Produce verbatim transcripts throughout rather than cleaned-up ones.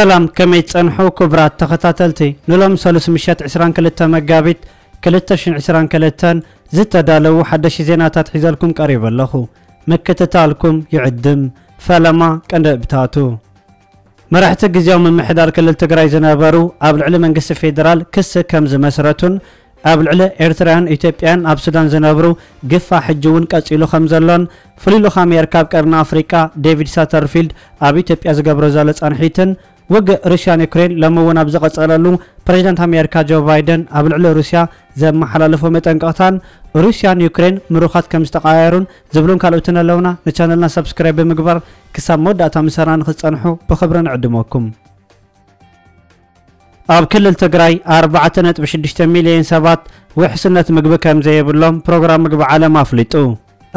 سلام كميت أنحو كبرات تختاتلتي نلوم سالوس مشات عسران كلتا مقابيت كلتاشن عسران كلتان زتا دالو حدش زيناتات حزالكم قريبا لخو مكتتالكم يعدم فلما كان بتاتو مرحت جزيوم من محدار كلل تقراي زنابرو اب العلم انقص فيدرال كس كمز مسرتون اب العلم ايرتران ايتيبيان اب سودان زنابرو قفا حجون قصيلو خمزلون فليلو خاميركاب قرن افريكا ديفيد ساترفيلد اب ايتيبيا زغبرو زالص انحيتن وجه روسيا يوكرين لما وناب زقصلالو بريزيدنت امريكا جو بايدن اب العلم روسيا زم حلالفو متنقطان روسيا يوكرين مروخات كم استقايرون زبلون كالوتنا لونا نشانلنا سبسكرايب بمقبر كسب موداتا مسران خصنحو بخبرنا عدموكم اب كل التقراي أربعة فاصلة ستة مليون سبات وحسنت مقبه كم زي بلهم بروجرام مقبه على ما فليتو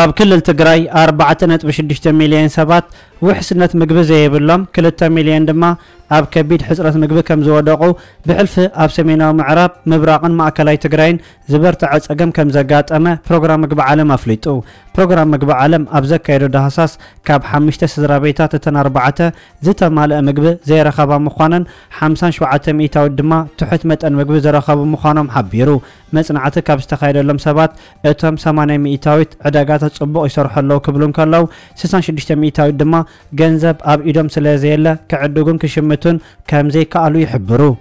اب كل التقراي أربعة فاصلة ستة مليون سبات وحسنت مقبه زي بلهم كل مليون دما اب كبيد حسرت مقبه كم زودقو بحلف اب سمينا معرب مبراقن ماكلاي تقراين زبرت عصقم كم زغاطمه بروجرام مقبه على ما فليتو بروجرام مقبه عالم اب زكايدو دحساس كاب خمسة سدرا بيتات تن أربعة زت مالئ مقبه زي رخابه مخانن خمسة وسبعة ميتاو دما تحت متن مقبه زي رخابه مخانم حبيرو مصنعته كاب استخايدلهم سبات اتم ثمانين ميتاويت عداغات صبق يسرحلو كبلون كالو ستة وستين ميتاو دما غنزب اب ايدم سلا زيله كعدغون كشمتون كم زي كالو يحبرو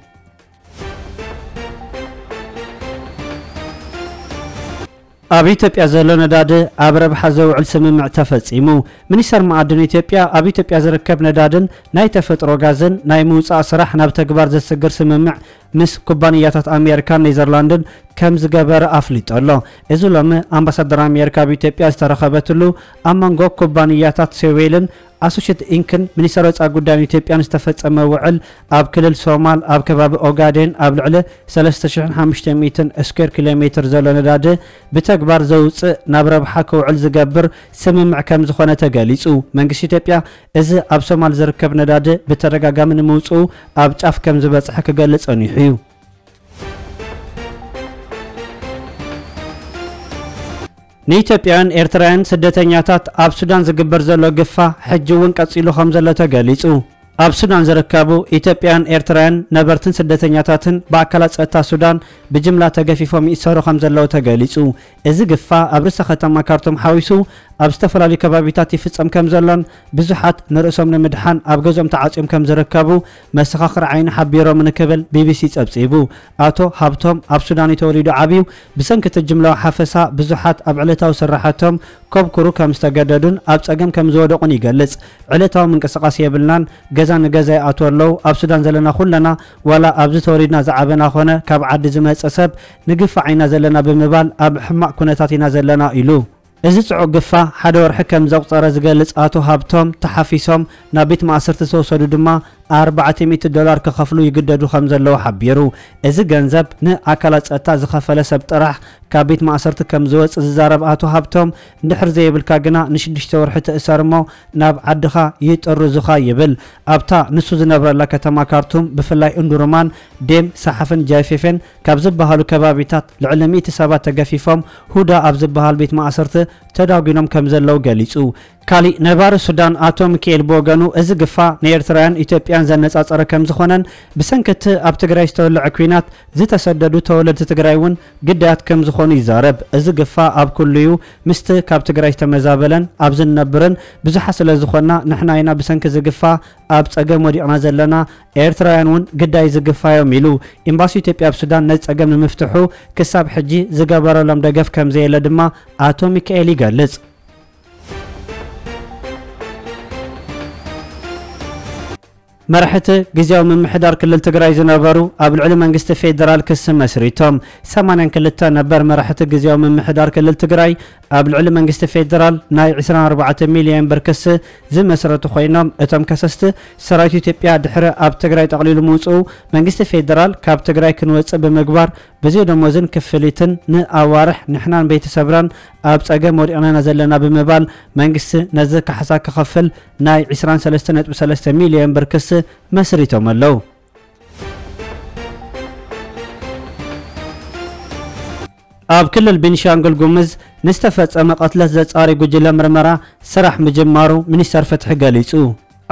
ኣብ ኢትዮጵያ ዘሎ ነዳዲ ኣብ ረብሓ ዘውዕል ስምምዕ ተፈጺሙ ሚኒስተር ማዕድን ኢትዮጵያ ኣብ ኢትዮጵያ ዝርከብ ነዳድን ናይ ተፈጥሮ ጋዝን ናይ ምውፃእ ስራሕ ናብ ተግባር ዘስግር ስምምዕ ምስ ኩባንያታት ኣሜሪካን ኔዘርላንድን ከም ዝገበረ ኣፍሊጡ ኣሎ እዚ ሎሚ ኣምባሳደር ኣሜሪካ ኣብ ኢትዮጵያ ዝተረኸበትሉ ኣብ መንጎ ኩባንያታት ሴዌልን ኣሶሺየት ኢንክን ሚኒስተር ወፃኢ ጉዳይ ኢትዮጵያን ዝተፈጸመ ውዕል ኣብ ክልል ሶማል ኣብ ከባቢ ኦጋዴን ኣብ ልዕሊ ثلاثة آلاف وخمسمائة ስኩዌር ኪሎ ሜትር ዘሎ ነዳዲ ብተግባር ዘውፅእ ናብ ረብሓ ክውዕል ዝገብር ስምምዕ ከም ዝኾነ ተገሊጹ መንግስቲ ኢትዮጵያ እዚ ኣብ ሶማል ዝርከብ ነዳዲ ብተረጋጋሚ ንምውፅኡ ኣብ ጫፍ ከም ዝበጽሕ ክገልጽ ኣኒሑ እዩ نيتابيان إيرتران سدتنياتات أب سودان زقبر زلو قفا حجوون قصيلو خمزلو تقاليسو أب سودان زركابو إيتابيان إيرتران نبرتن سدتنياتاتن باكالات سأتا سودان بجملة تقفيفو مئسارو خمزلو تقاليسو إزي قفا أب رسا ختم مكارتم حاويسو أب استفلا لكبابيتاتي فتصم كمزلون بزوحات نرأسو من مدحان أب قزم تعاصم كمزركابو مسخخر عين حبيرو من كبل بي بي سيت أبسيبو آتو هابتوم أب سوداني توريدو عبيو بسنكة الجملة حافسة بزوحات أب علتاو سرحاتهم كوب كرو كمستقددون أب سأقم كمزودقون يقلص علتاو من كسقاسية بلنان غزان غزاي آتو اللو أب سودان زلنا خلنا ولا أبزو توريدنا زعبنا خونا كاب عد زمهز أسب نقف عينا زلنا بمبال أب حماق كونتاتينا زلنا إلو إذا تعقفا حدور حكم زوقت رزقلت آتو هابتهم تحفيسهم نبيت مع سرت سوسو دما أربعمائة دولار كخفلو يقددو خمزة لو حبيرو إذا جنزب نأكلت أتا زخفلة سبت راح كابيت مع سرت كم زوز زارب آتو هابتهم نحر زي بالكاجنا نشدش تورحت إسرمو ناب عدخا يت الرزخا يبل أبتا نسوز نبر لك تما كارتم بفلاي اندرومان ديم صحفن جاففن كابزب بهالو كبابيتات العلمي تسابات جاففهم هودا أبزب بهالبيت مع سرت تداوغنم كمزلو غاليصو كالي نبار السودان آتو مكيل بوغانو إذا قفا نيرتران إيتيبيان زنس أصار كم زخونن بسنكت أب تقراي استولع كوينات زي تسددو تولد تقرايون قدات كم زخون يزارب إذا قفا أب كليو مست كاب تقراي تمزابلن أب زن نبرن بزو حسل زخونا نحنا ينا بسنك زي قفا أب تقام ودي عما زلنا إيرتران ون قداي زي قفا يوميلو إمباسو إيتيبيا بسودان نز أقام المفتحو كساب حجي زي قبارو لم دقف كم زي لدما آتو مكيل يقلص مرحته جزاو من محدار كل التقراي زنابرو اب العلم انقست فيدرال كس مسريتهم ثمانين كلتا نبر مرحته جزاو من محدار كل التقراي اب العلم انقست فيدرال ناي أربعة وعشرين مليون بركس زي مسرته خوينام اتم كسست سرايت ايتيبيا دحره اب تقراي تقليل موصو منقست فيدرال كاب تقراي كنوص بمغبار بزي دموزن كفليتن ناوارح نحنان بيت سبران اب صقم ودينا زلنا بمبال منقست نزك حساك خفل ناي ثلاثة وعشرين فاصلة ثلاثة مليون بركس مسريتهم اللو اب كل البنشانغل قمز نستفز اما قتلت زي صاري قجل مرمرة سرح مجمارو منستر فتح قاليسو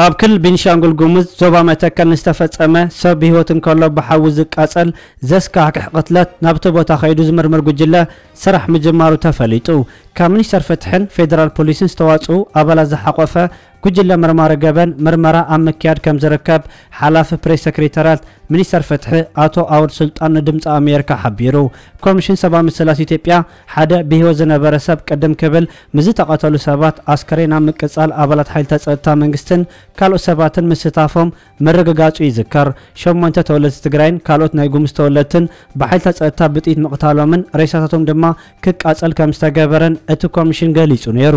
اب كل بنشانغول غومز زوبا متكن استفصمه سب هيوتن كالو بحوزق قصل زسكا قتلت نابته بوتا خيدو زمرمر غجله سرح مجمارو تفليطو كمنيستر فتحن فيدرال بوليسن استواصو ابلا زحقفه غجله مرمار غبن مرمرا امكياد كم زركب حلاف بريس سكرتيرات منيستر فتح اتو اول سلطان دمص امريكا حبيرو كوميشن سبع مسلات ايتيوبيا حدا بهيو زنبرسب قدم كبل مز تقاتلوا سبات عسكرينا مقصال ابلات حيل تصتا منغستن كالوت سباتن مستافهم مرغغاچو يذكر شمنته تولت تግራይን ካልኦት ናይ ጉምስ ተወለትን በኃይል ተጸጣ ብጥይት መቅታሎምን ሬሳታቶም ድማ ክቃጸል ከምስተገበረን እቲ ኮሚሽን ገሊጹ ነይሩ።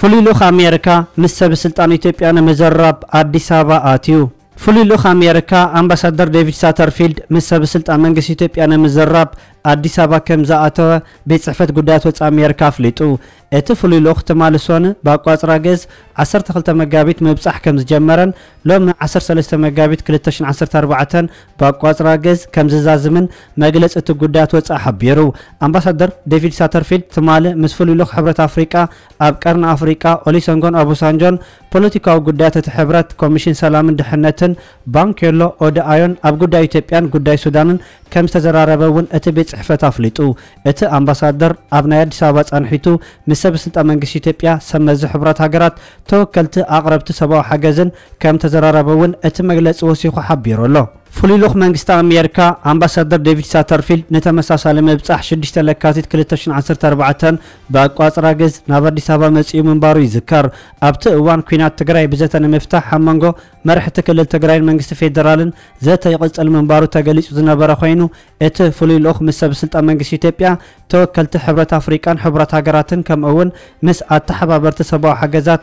ፍሉልኹ አሜሪካ ምስ ሰብ ስልጣን ኢትዮጵያ ነመዘራብ አዲስ አበባ አትዩ ፍሉልኹ አሜሪካ አምባሳደር ዴቪድ ሳተርፊልድ ምስ ሰብ ስልጣን መንግስት ኢትዮጵያ ነመዘራብ አዲስ አበባ ከምዛአተው በጽፈት ጉዳት ወጻ አሜሪካ ፍልጡ እቲ ፍሉል ወቅት ማለሶን ባቋጽራ ገዝ عشرة መጋቢት መብጻሕ ከምዝ ጀመረን ሎም عشرة መጋቢት ألفين وأربعة ባቋጽራ ገዝ ከምዝዛዝምን መግለጽ እቲ ጉዳት ወጻ ሐቢሩ አምባሳደር ዴቪድ ሳተርፊልድ ተማለ ምስ ፍሉል ወቅት ሕብረት አፍሪካ ኣብ ቀርን አፍሪካ ኦሊሶንጎን አቡሳንጆን ፖለቲካው ጉዳት እቲ ሕብረት ኮሚሽን ሰላምን ድሕነትን ባንኬሎ ኦዳ አዮን ኣብ ጉዳይ ኢትዮጵያን ጉዳይ ሱዳንን ከምስተዘራረበውን እቲ ጽሕፈት አፍሊጡ እቲ አምባሳደር አብና አዲስ አበባ ጻንሒቱ ምስብ ስልጣን መንግስት ኢትዮጵያ ሰመዝ ሕብረት ሃገራት ተወከልቲ አቅረብቲ ሰባው ሐገዝን ከም ተዘራራበውን እቲ መግለጽ ወሲኹ ሐቢሩሎ ፍሉልኹ መንግስት አሜሪካ አምባሳደር ዴቪድ ሳተርፊልድ ነተመሳሳለ መብጻሕ ستة ለካቲት ألفين وأربعة ባቋጽራ ገዝ ናብ አዲስ አበባ መጽዩ መንባሩ ይዝከር ኣብቲ እዋን ኩናት ትግራይ ብዘተነ መፍታሕ ሃመንጎ መርሕቲ ክልል ትግራይን መንግስት ፌደራልን ዘተይቅጽል መንባሩ ተገሊጹ ዝነበረ ኮይኑ እቲ ፍሉልኹ ምስብ ስልጣን መንግስት ኢትዮጵያ ተወከልቲ ሕብረት አፍሪካን ሕብረት ሃገራትን ከምኡውን ምስ ኣተሓባበርቲ ሰባው ሐገዛት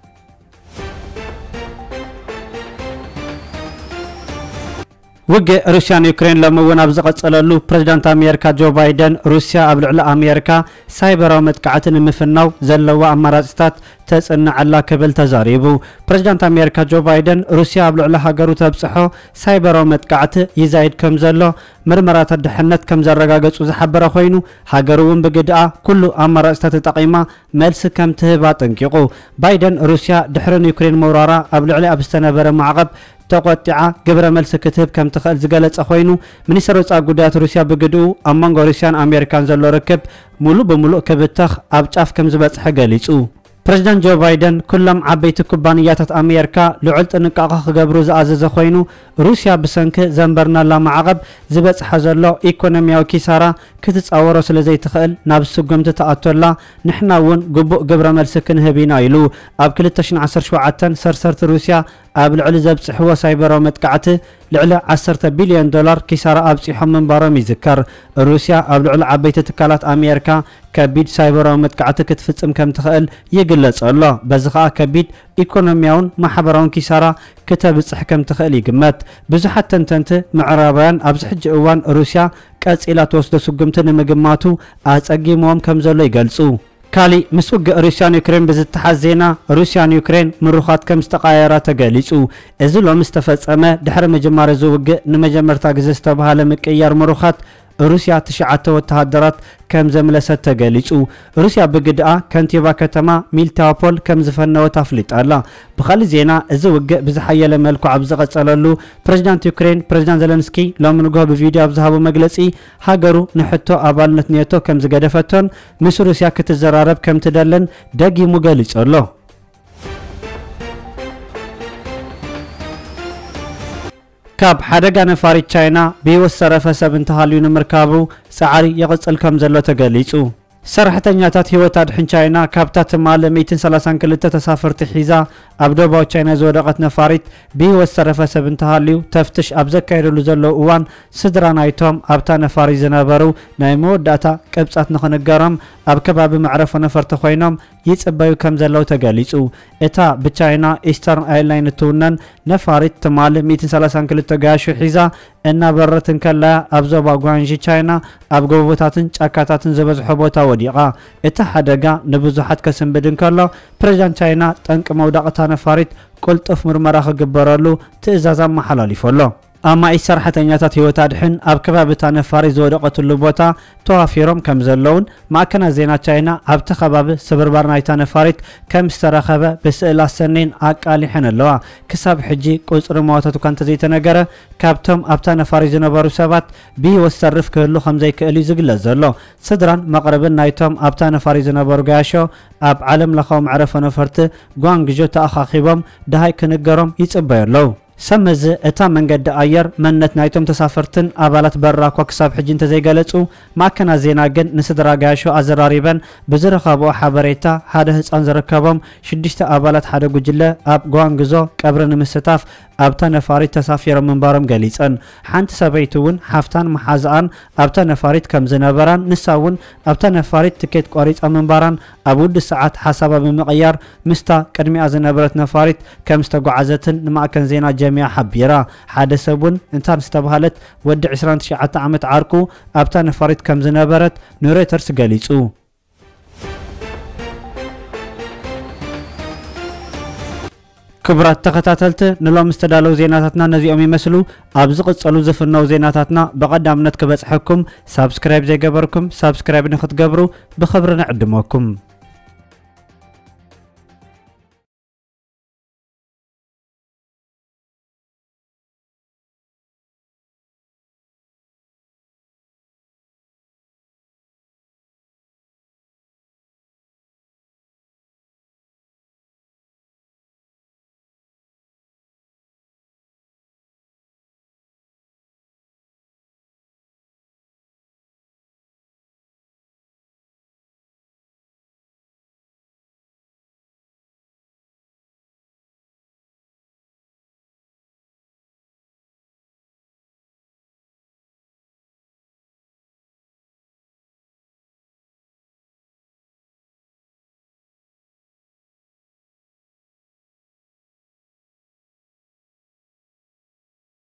وجه روسيا ويوكرين لما وناب زقصللو بريزيدنت امريكا جو بايدن روسيا ابل على امريكا سايبر ومتقعتن مفناو زلوا امراضات تصنع على كبل تزاريبو بريزيدنت امريكا جو بايدن روسيا ابل على هاجرو تبصحو سايبر ومتقعت يزايد كم زلو مرمرات الدحنت كم زرغاغصو زحبره خوينو هاجروون بجدعه كل امراضات تقيمه ملس كم تهبا تنقيقو بايدن روسيا دحرن يوكرين مورارا ابل على ابستنبر معقب ተቋጥዓ ግብረ መልስ ከተብ ከም ተኸል ዝገለጽ ኾይኑ ሚኒስተር ወጻ ጉዳያት ሩሲያ በግድኡ ኣማንጎ ሩሲያን ኣሜሪካን ዘሎ ርክብ ሙሉ በሙሉ ከብታኽ ኣብ ጫፍ ከም ዝበጽሕ ገሊጹ። ፕሬዝዳንት ጆ ባይደን ኩሎም ዓበይቲ ኩባንያታት ኣሜሪካ ልዑል ጥንቃቐ ክገብሩ ዝኣዘዘ ኾይኑ ሩሲያ ብሰንኪ ዘንበርናላ ማዕቐብ ዝበጽሐ ዘሎ ኢኮኖሚያዊ ኪሳራ ክትጻወሮ ስለ ዘይትኽእል ናብ ስጉምቲ ተኣቶላ ንሕና እውን ግቡእ ግብረ መልስ ክንህብ ኢና ኢሉ። ኣብ ألفين وسبعة ሰርሰርቲ ሩሲያ ኣብ ልዕሊ ዘብጽሕዎ ሳይበራዊ መጥቃዕቲ ልዕሊ عشرة بليون ዶላር ኪሳራ ኣብጺሖም መንባሮም ይዝከር። ሩሲያ ኣብ ልዕሊ ዓበይቲ ትካላት ኣሜሪካ ከቢድ ሳይበራዊ መጥቃዕቲ ክትፍጽም ከም ትኽእል ይግለጽ ኣሎ። በዚ ከዓ ከቢድ ኢኮኖሚያውን ማሕበራውን ኪሳራ ከተብጽሕ ከም ትኽእል ይግመት። ብዙሓት ተንተንቲ ምዕራባውያን ኣብዚ ሕጂ እዋን ሩሲያ ቀጺላ ተወስዶ ስጉምቲ ንምግማቱ ኣጸጊሞም ከም ዘሎ ይገልጹ። ካሊ ምስውግ ሩሲያን ዩክሬን በዝተሓዝ ዜና ሩሲያን ዩክሬን ምሩኻት ከም ዝተቃየራ ተገሊጹ። እዚ ሎም ዝተፈጸመ ድሕሪ መጀመር ዝውግ ንመጀመርታ ግዜ ዝተባሃለ መቀየር ምሩኻት روسيا تشعت وتهدرت كم زملست تجاليتو روسيا بجدعة كنتيبا كتما ميلتابول كم زفنة وتفلت الله بخلي زينا الزوج بزحية لما لكو عبزقت على بريزيدنت يوكرين بريزيدنت زيلنسكي لما نجوا بفيديو عبزهابو مجلسي هاجروا نحطوا أبالنا نيتو كم زجدفتن مصر روسيا كتزرارب كم تدلن دقي مجالس الله. كاب حدقا نفاري تشاينا بيوس سرفة سبنتها ليون مركابو سعاري يغسل كم زلو تقاليسو سرحتنياتات هوت أدحين چاينا كابتات مال مئتين وثلاثين كلتة تسافر تحيزا أبدو باو چاينا زورقت نفاريت بيو السرفة سبنتهاليو تفتش أبزك يرولو زلو اوان سدران ايتوم أبتا نفاري زنابرو نايمو داتا كبسات نخو نقارم أب كباب معرف ونفر تخوينوم يتس أبايو كم زلو تقاليسو إتا بچاينا إسترن ايلاين تونن نفاريت تمال مئتين وثلاثين كلتة قاشو حيزا إنا برتن كلا أبزو باقوانجي چاينا أبقو بوتاتن چاكاتاتن زبز حبوتا وديقا إتا حدقا نبوزو حد كسن بدن كلا برجان چاينا تنك موداقتا نفاريت قلت أفمر مراخ قبرالو تإزازا محلالي فولو أما إسر حتى نياتات يوتادحن أب كبابتا نفاري زورقة اللبوتا توافيرم كم زلون ما كان زينا تشاينا أب تخباب سبربار نايتا نفاريت كم استرخبه بسئلة سنين أكالي حن اللوا كساب حجي قوز رمواتاتو كان تزيتا نقرة كابتم أبتا نفاري زنبارو سابات بي وسترف كهلو خمزي كألي زقل زلو صدران مقرب نايتم أبتا نفاري زنبارو قاشو أب علم لخوم عرف نفرت قوان جوتا تأخاخيبهم دهاي كنقرم يتقبير لو سمز اتا من قد اير منت نايتم تسافرتن ابالات برا كوكساب حجين تزي قالتو ما كان زينا جن نسدرا غاشو ازراريبن بزرخابو حبريتا هذا حصان زركابم شدشت ابالات حدا غجله اب غوانغزو قبرن مستاف ابتا نفاريت تسافير منبارم قاليصن حنت سبيتون حفتان محازان ابتا نفاريت كم زنبران نساون ابتا نفاريت تكيت قريص منباران ابود ساعات حسابا بمقيار مستا قدمي ازنبرت نفاريت كم استغعزتن ما كان زينا ميا حبيرا حدا سبون انتان استبهالت ود عسران تشعات عمت عاركو أبتا نفاريت كم زنابرت نوريترس قاليصو كبرات تقتاتلت نلو مستدالو زيناتاتنا نزيو ميمسلو أبزقت صلو زفنو زيناتاتنا بقد عمنت كبسحكم سابسكرايب زي قبركم سابسكرايب نخط قبرو بخبرنا عدموكم.